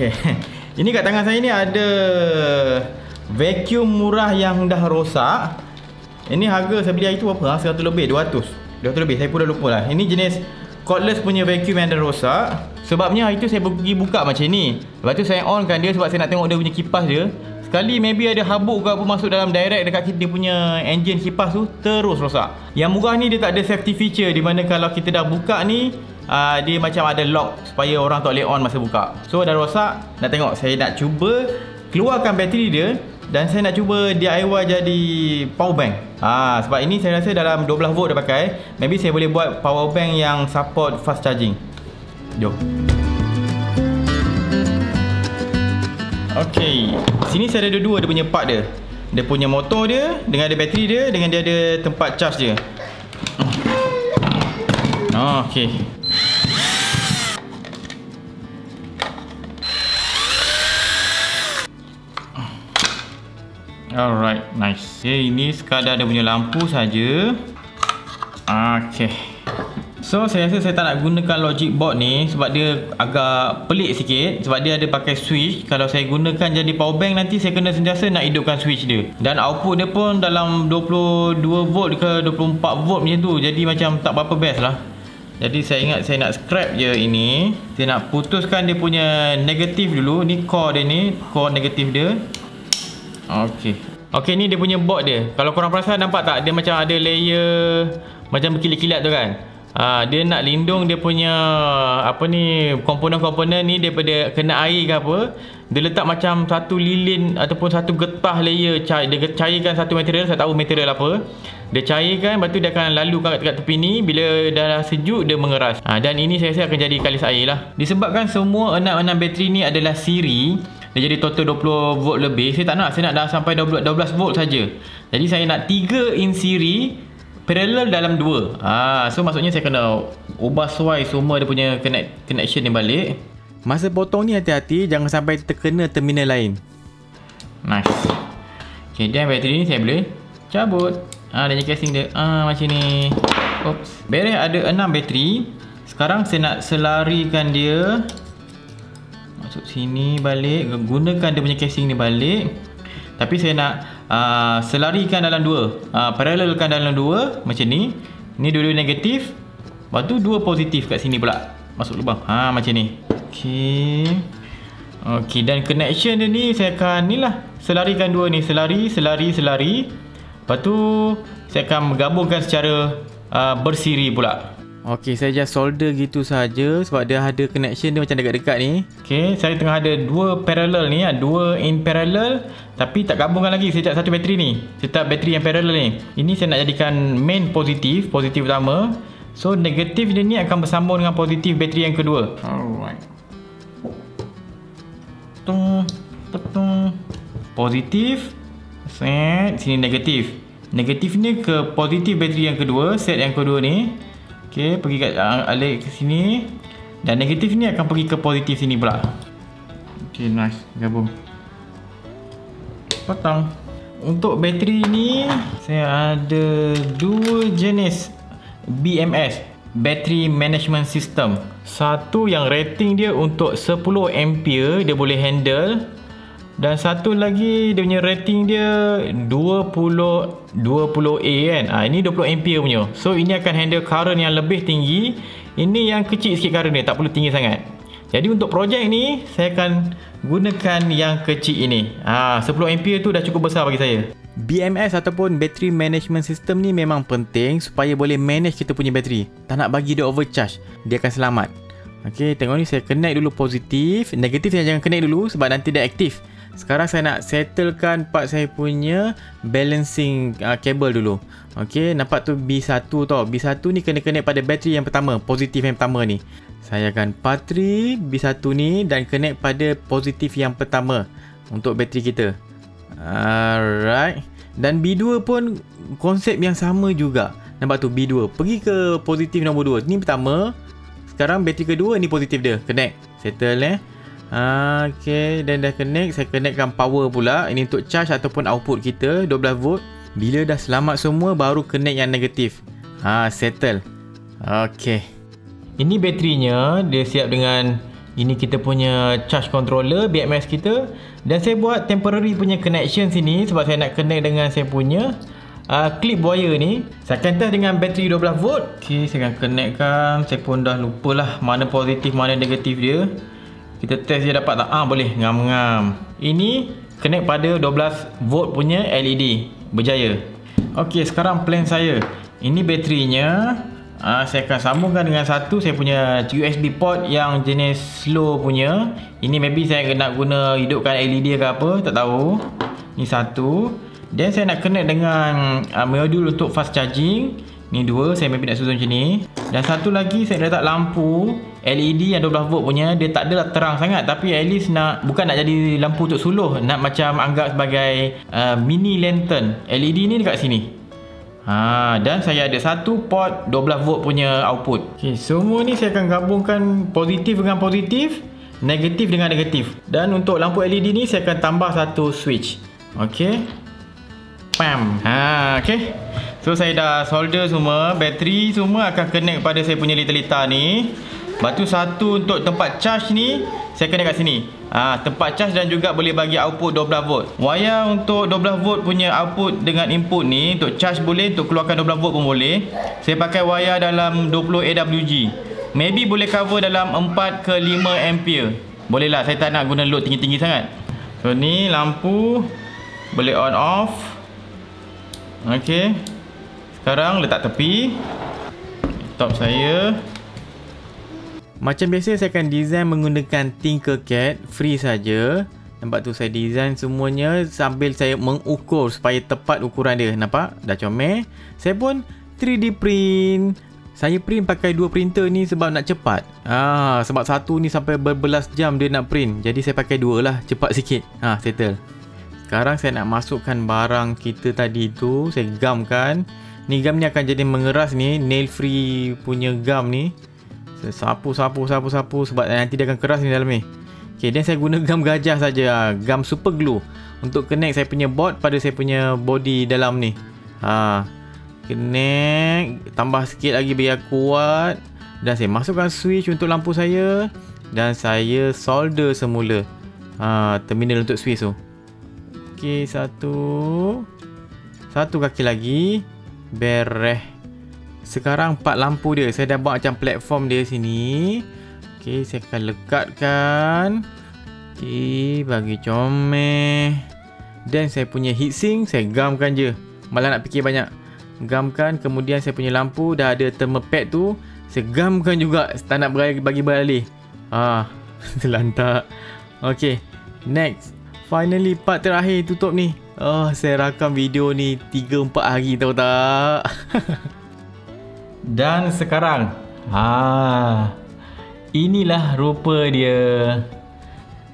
Okay. Ini kat tangan saya ni ada vacuum murah yang dah rosak. Ini harga saya beli hari tu berapa? 100 lebih, 200. 200 lebih, saya pun dah lupa lah. Ini jenis cordless punya vacuum yang dah rosak. Sebabnya hari tu saya pergi buka macam ni. Lepas tu saya on kan dia sebab saya nak tengok dia punya kipas dia. Sekali maybe ada habuk ke apa masuk dalam direct dekat dia punya engine kipas tu, terus rosak. Yang murah ni dia tak ada safety feature, di mana kalau kita dah buka ni dia macam ada lock supaya orang tak boleh on masa buka. So dah rosak, nak tengok saya nak cuba keluarkan bateri dia dan saya nak cuba DIY jadi power bank. Sebab ini saya rasa dalam 12 volt dah pakai, maybe saya boleh buat power bank yang support fast charging. Jom. Okey, sini saya ada dua dia punya part dia. Dia punya motor dia, dengan ada bateri dia, dengan dia ada tempat charge dia. Okey. Alright, nice. Okay, ini sekadar dia punya lampu saja. Okey. So saya rasa saya tak nak gunakan logic board ni sebab dia agak pelik sikit. Sebab dia ada pakai switch. Kalau saya gunakan jadi power bank nanti saya kena sentiasa nak hidupkan switch dia. Dan output dia pun dalam 22 volt ke 24 volt macam tu. Jadi macam tak berapa best lah. Jadi saya ingat saya nak scrap je ini. Saya nak putuskan dia punya negatif dulu. Ni core dia ni, core negatif dia. Okey, ni dia punya board dia. Kalau korang perasan nampak tak? Dia macam ada layer macam berkilat-kilat tu kan. Dia nak lindung dia punya apa ni, komponen-komponen ni daripada kena air ke apa. Dia letak macam satu lilin ataupun satu getah layer cair. Dia cairkan satu material, saya tahu material apa. Dia cairkan, lepas tu dia akan lalu kat tepi ni. Bila dah sejuk, dia mengeras. Dan ini saya rasa akan jadi kalis air lah. Disebabkan semua enam-enam bateri ni adalah siri, dia jadi total 20 volt lebih. Saya nak dah sampai 12 volt saja. Jadi saya nak 3 in siri parallel dalam 2. So maksudnya saya kena ubah suai semua dia punya connection ni balik. Masa potong ni hati-hati, jangan sampai terkena terminal lain. Nice. Okay, dan bateri ni saya boleh cabut. Dia punya casing dia macam ni. Oops. Beres ada 6 bateri. Sekarang saya nak selarikan dia masuk sini balik, gunakan dia punya casing ni balik. Tapi saya nak selarikan dalam dua, parallelkan dalam dua macam ni. Ni dua-dua negatif, lepas tu dua positif kat sini pula masuk lubang. Macam ni. Okey, dan connection dia ni saya akan ni lah, selarikan dua ni, selari. Lepas tu saya akan menggabungkan secara bersiri pula. Okey, saya just solder gitu saja sebab dia ada connection dia macam dekat-dekat ni. Okey, saya tengah ada dua parallel ni, dua in parallel tapi tak gabungkan lagi. Saya tak satu bateri ni. Saya tak bateri yang parallel ni. Ini saya nak jadikan main positif utama. So negatif dia ni akan bersambung dengan positif bateri yang kedua. Alright. Tung. Positif. Set, sini negatif. Negatif ni ke positif bateri yang kedua, set yang kedua ni. Okey, pergi kat alik ke sini. Dan negatif ni akan pergi ke positif sini pula. Okey, nice. Gabung. Potong. Untuk bateri ni saya ada dua jenis BMS, Battery Management System. Satu yang rating dia untuk 10 ampere, dia boleh handle. Dan satu lagi dia punya rating dia 20A kan. Ini 20 ampere punya. So ini akan handle current yang lebih tinggi. Ini yang kecil sikit current dia, tak perlu tinggi sangat. Jadi untuk projek ni saya akan gunakan yang kecil ini. 10 ampere tu dah cukup besar bagi saya. BMS ataupun Battery Management System ni memang penting supaya boleh manage kita punya bateri. Tak nak bagi dia overcharge, dia akan selamat. Okey, tengok ni saya connect dulu positif. Negatif saya jangan connect dulu sebab nanti dia aktif. Sekarang saya nak settlekan part saya punya balancing kabel dulu. Okey, nampak tu B1 tau. B1 ni kena connect pada bateri yang pertama, positif yang pertama ni. Saya akan patri B1 ni dan connect pada positif yang pertama untuk bateri kita. Alright. Dan B2 pun konsep yang sama juga. Nampak tu B2, pergi ke positif nombor 2. Ni pertama. Sekarang bateri kedua ni positif dia, connect. Settle Okey, dan dah connect. Saya connectkan power pula. Ini untuk charge ataupun output kita 12 volt. Bila dah selamat semua, baru connect yang negatif. Settle. Okey. Ini baterinya. Dia siap dengan Ini kita punya charge controller BMS kita. Dan saya buat temporary punya connection sini sebab saya nak connect dengan saya punya clip wire ni. Saya akan test dengan bateri 12V. Okay, saya akan connectkan. Saya pun dah lupalah mana positif mana negatif dia. Kita test dia dapat tak? Ah, boleh, ngam-ngam. Ini connect pada 12V punya LED. Berjaya. Okey, sekarang plan saya. Ini baterinya. Saya akan sambungkan dengan satu saya punya USB port yang jenis slow punya. Ini maybe saya nak guna hidupkan LED ke apa, tak tahu. Ni satu. Then saya nak connect dengan modul untuk fast charging. Ni dua, saya maybe nak susun macam ni. Dan satu lagi saya letak lampu LED yang 12V punya. Dia tak adalah terang sangat, tapi at least nak, bukan nak jadi lampu untuk suluh, nak macam anggap sebagai mini lantern. LED ni dekat sini. Dan saya ada satu port 12V punya output. Okay, semua ni saya akan gabungkan positif dengan positif, negatif dengan negatif. Dan untuk lampu LED ni saya akan tambah satu switch. Okay, pam. Okay, so saya dah solder semua. Bateri semua akan connect pada saya punya lita-lita ni. Batu satu untuk tempat charge ni saya connect kat sini. Tempat charge dan juga boleh bagi output 12V. Wire untuk 12V punya output dengan input ni, untuk charge boleh, untuk keluarkan 12V pun boleh. Saya pakai wire dalam 20 AWG. Maybe boleh cover dalam 4 ke 5 ampere. Boleh lah, saya tak nak guna load tinggi-tinggi sangat. So ni lampu boleh on off. Okey. Sekarang letak tepi. Top saya. Macam biasa saya akan design menggunakan TinkerCAD free saja. Nampak tu saya design semuanya sambil saya mengukur supaya tepat ukuran dia. Nampak? Dah comel. Saya pun 3D print. Saya print pakai dua printer ni sebab nak cepat. Sebab satu ni sampai berbelas jam dia nak print. Jadi saya pakai dua lah, cepat sikit. Settle. Sekarang saya nak masukkan barang kita tadi tu. Saya gamkan. Ni gam ni akan jadi mengeras ni, nail free punya gam ni. Sapu sebab nanti dia akan keras ni dalam ni. Okay, dan saya guna gam gajah saja, gam super glue untuk connect saya punya board pada saya punya body dalam ni. Connect, tambah sikit lagi biar kuat. Dan saya masukkan switch untuk lampu saya dan saya solder semula terminal untuk switch tu. Okay, satu kaki lagi. Bereh. Sekarang part lampu dia, saya dah buat macam platform dia sini. Okey, saya akan lekatkan. Okey, bagi comel. Dan saya punya heatsink, saya gamkan je. Malah nak fikir banyak. Gamkan, kemudian saya punya lampu dah ada thermopad tu. Saya gamkan juga, tak nak bagi beralih. Terlantak. Okey, next. Finally part terakhir tutup ni. Saya rakam video ni 3-4 hari tahu tak? Dan sekarang inilah rupa dia.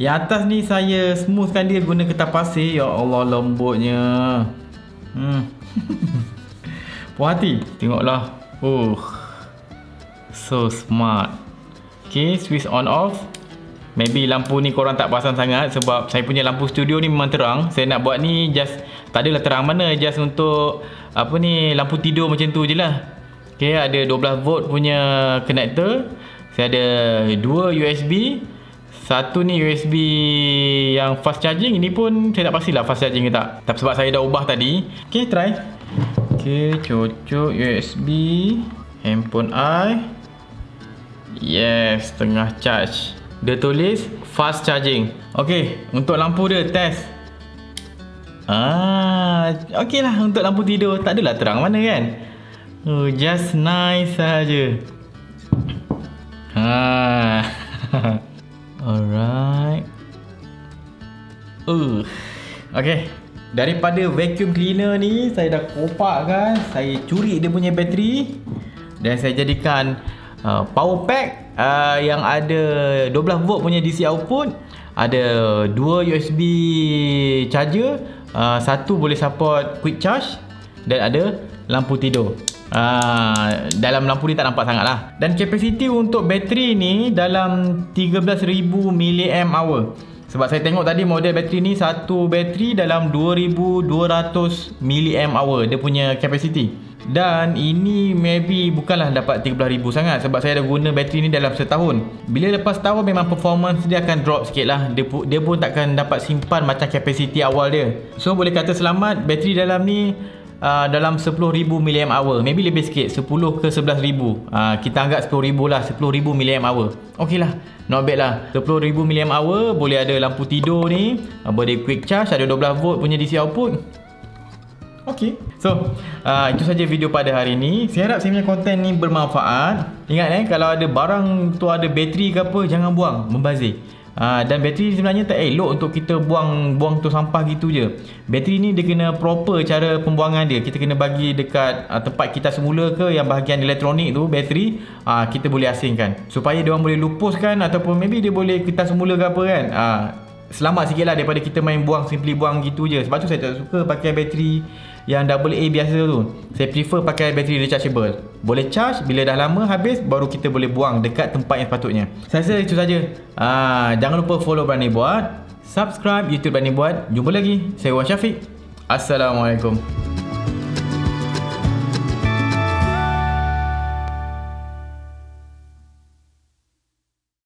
Yang atas ni saya smoothkan dia guna kertas pasir. Ya Allah lembutnya. Puas hati. Tengoklah. So smart. Okay, switch on off. Maybe lampu ni korang tak pasang sangat sebab saya punya lampu studio ni memang terang. Saya nak buat ni just tak adalah terang mana, just untuk apa ni, lampu tidur macam tu je lah. Okay, ada 12V punya connector. Saya ada 2 USB. Satu ni USB yang fast charging. Ini pun saya tak pastilah fast charging ke tak. Tapi sebab saya dah ubah tadi. Okay, try. Okay, cocok USB. Handphone I. Yes, tengah charge. Dia tulis fast charging. Okay, untuk lampu dia test. Okay lah, untuk lampu tidur. Tak adalah terang mana kan. Just nice saja. Alright. Okay. Daripada vacuum cleaner ni saya dah kopakkan, saya curi dia punya bateri dan saya jadikan power pack yang ada 12V punya DC output, ada 2 USB charger, satu boleh support quick charge dan ada lampu tidur. Dalam lampu ni tak nampak sangat lah. Dan kapasiti untuk bateri ni dalam 13,000 mAh. Sebab saya tengok tadi model bateri ni, satu bateri dalam 2200 mAh dia punya capacity. Dan ini maybe bukanlah dapat 30,000 sangat, sebab saya dah guna bateri ni dalam setahun. Bila lepas tahun memang performance dia akan drop sikit lah. Dia pun takkan dapat simpan macam capacity awal dia. So boleh kata selamat bateri dalam ni dalam 10,000 mAh, maybe lebih sikit, 10 ke 11,000. Kita anggap 10,000 lah, 10,000 mAh. Okey lah, not bad lah. 10,000 mAh boleh ada lampu tidur ni, boleh quick charge, ada 12V punya DC output. Okey, so itu saja video pada hari ni. Saya harap saya punya konten ni bermanfaat. Ingat kalau ada barang tu ada bateri ke apa, jangan buang, membazir. Dan bateri sebenarnya tak elok untuk kita buang tu sampah gitu je. Bateri ni dia kena proper cara pembuangan dia. Kita kena bagi dekat tempat kita semula ke, yang bahagian elektronik tu bateri, kita boleh asingkan supaya dia orang boleh lupuskan, ataupun maybe dia boleh kita semula ke apa kan. Selamat sikit lah daripada kita main buang, simply buang gitu je. Sebab tu saya tak suka pakai bateri yang AA biasa tu. Saya prefer pakai bateri rechargeable. Boleh charge, bila dah lama habis baru kita boleh buang dekat tempat yang sepatutnya. Saya rasa itu saja. Jangan lupa follow Berani Buat, subscribe YouTube Berani Buat. Jumpa lagi. Saya Wan Syafiq. Assalamualaikum.